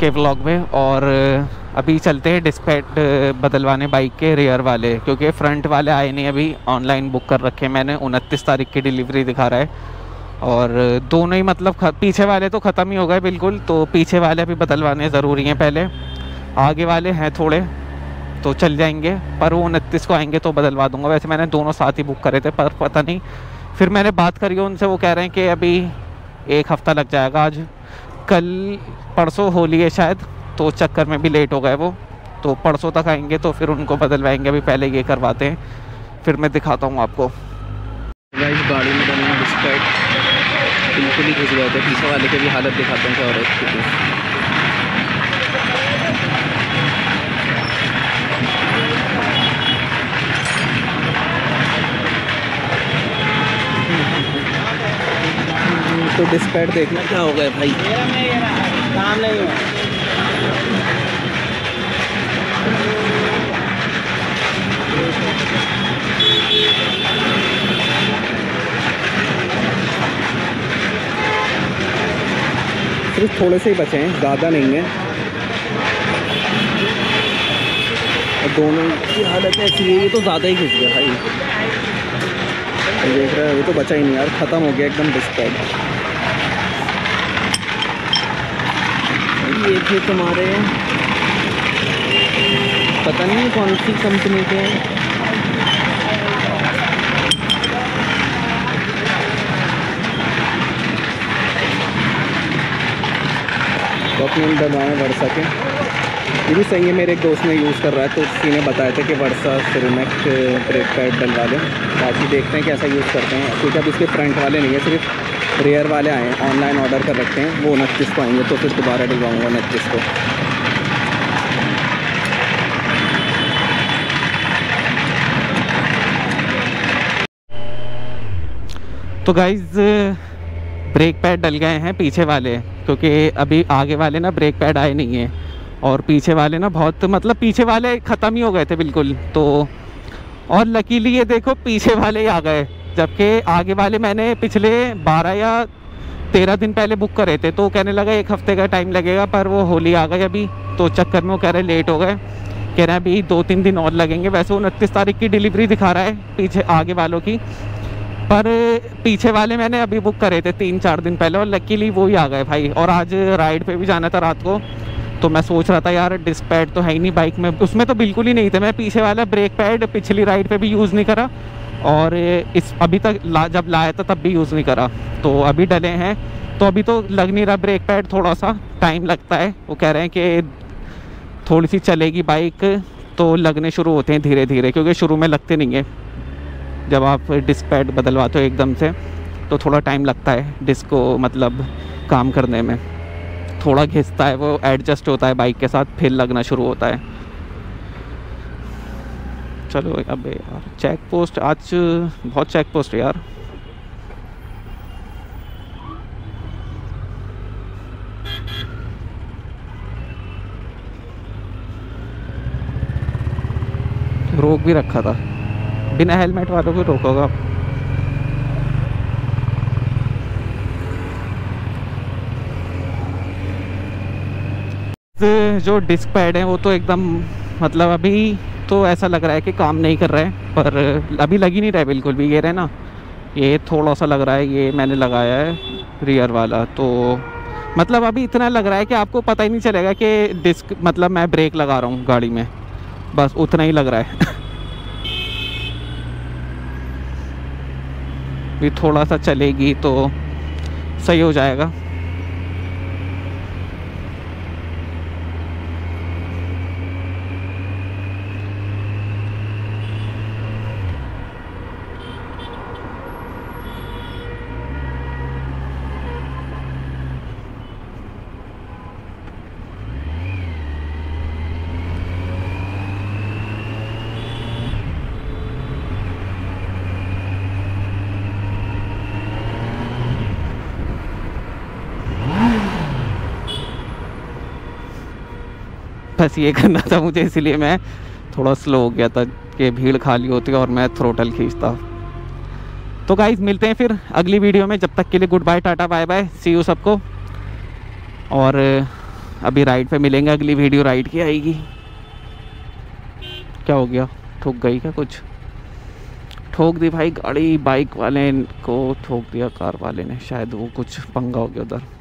के व्लॉग में। और अभी चलते हैं डिस्पैच बदलवाने बाइक के रियर वाले, क्योंकि फ़्रंट वाले आए नहीं, अभी ऑनलाइन बुक कर रखे मैंने। 29 तारीख की डिलीवरी दिखा रहा है और दोनों ही मतलब पीछे वाले तो ख़त्म ही हो गए बिल्कुल, तो पीछे वाले अभी बदलवाने ज़रूरी हैं पहले। आगे वाले हैं थोड़े तो चल जाएंगे, पर वो 29 को आएंगे तो बदलवा दूंगा। वैसे मैंने दोनों साथ ही बुक करे थे, पर पता नहीं, फिर मैंने बात करी उनसे, वो कह रहे हैं कि अभी एक हफ़्ता लग जाएगा, आज कल परसों होली है शायद, तो चक्कर में भी लेट हो गए वो, तो परसों तक आएंगे तो फिर उनको बदलवाएंगे। अभी पहले ये करवाते हैं, फिर मैं दिखाता हूँ आपको। गाड़ी में डालना डिस्पैच बिल्कुल ही घुस गए थे, पीछे वाले की भी हालत दिखाते हैं और एक तो डिस्पैच देखना क्या हो गया भाई, काम नहीं हुआ। थोड़े से ही बचे हैं, ज़्यादा नहीं है, और दोनों की हालत ऐसी है, ये तो ज़्यादा ही घिस गया भाई, देख रहे हो, ये तो बचा ही नहीं यार, ख़त्म हो गया एकदम डिस्पैच। ये थे तुम्हारे, पता नहीं कौन सी कंपनी के हैं, तो अपने दबाएँ वर्षा के, ये भी सही है। मेरे एक दोस्त ने यूज़ कर रहा है तो उसी ने बताया था कि वर्षा सिरेनेक्स ब्रेक पैड डलवा लें, बाकी देखते हैं कैसा यूज़ करते हैं, क्योंकि अब इसके फ्रंट वाले नहीं है, सिर्फ रेयर वाले आए हैं। ऑनलाइन ऑर्डर कर रखते हैं, वो 29 को आएंगे तो फिर दोबारा डलवाऊँगा 29 को। तो गाइज़ ब्रेक पैड डल गए हैं पीछे वाले, क्योंकि अभी आगे वाले ना ब्रेक पैड आए नहीं है, और पीछे वाले ना बहुत मतलब पीछे वाले ख़त्म ही हो गए थे बिल्कुल, तो और लकीली ये देखो पीछे वाले ही आ गए, जबकि आगे वाले मैंने पिछले 12 या 13 दिन पहले बुक करे थे, तो कहने लगा एक हफ़्ते का टाइम लगेगा, पर वो होली आ गई अभी, तो चक्कर में वो कह रहे लेट हो गए, कह रहे हैं अभी 2-3 दिन और लगेंगे। वैसे 29 तारीख की डिलीवरी दिखा रहा है पीछे आगे वालों की, पर पीछे वाले मैंने अभी बुक करे थे 3-4 दिन पहले, और लकीली वो ही आ गए भाई। और आज राइड पे भी जाना था रात को, तो मैं सोच रहा था यार डिस्पैच तो है ही नहीं बाइक में, उसमें तो बिल्कुल ही नहीं थे। मैं पीछे वाला ब्रेक पैड पिछली राइड पे भी यूज़ नहीं करा, और इस अभी तक जब लाया था तब भी यूज़ नहीं करा, तो अभी डले हैं तो अभी तो लग नहीं रहा ब्रेक पैड, थोड़ा सा टाइम लगता है। वो कह रहे हैं कि थोड़ी सी चलेगी बाइक तो लगने शुरू होते हैं धीरे धीरे, क्योंकि शुरू में लगते नहीं है, जब आप डिस्पैच बदलवाते हो एकदम से तो थोड़ा टाइम लगता है डिस्क को मतलब काम करने में, थोड़ा घिसता है, वो एडजस्ट होता है बाइक के साथ, फिर लगना शुरू होता है। चलो अबे यार चेक पोस्ट, आज बहुत चेक पोस्ट है यार। रोक भी रखा था, बिना हेलमेट वालों को रोकोगा आप। जो डिस्क पैड है वो तो एकदम मतलब अभी तो ऐसा लग रहा है कि काम नहीं कर रहा है, पर अभी लग ही नहीं रहा है बिल्कुल भी। ये रहे ना, ये थोड़ा सा लग रहा है, ये मैंने लगाया है रियर वाला, तो मतलब अभी इतना लग रहा है कि आपको पता ही नहीं चलेगा कि डिस्क मतलब मैं ब्रेक लगा रहा हूँ गाड़ी में, बस उतना ही लग रहा है। भी थोड़ा सा चलेगी तो सही हो जाएगा। बस ये करना था मुझे, इसलिए मैं थोड़ा स्लो हो गया था कि भीड़ खाली होती और मैं थ्रोटल खींचता। तो गाइज़ मिलते हैं फिर अगली वीडियो में, जब तक के लिए good bye, tata, bye bye, see you सबको। और अभी राइट पे मिलेंगे, अगली वीडियो राइट की आएगी। क्या हो गया, ठोक गई क्या? कुछ ठोक दी भाई गाड़ी, बाइक वाले को ठोक दिया कार वाले ने, शायद वो कुछ पंगा हो गया उधर।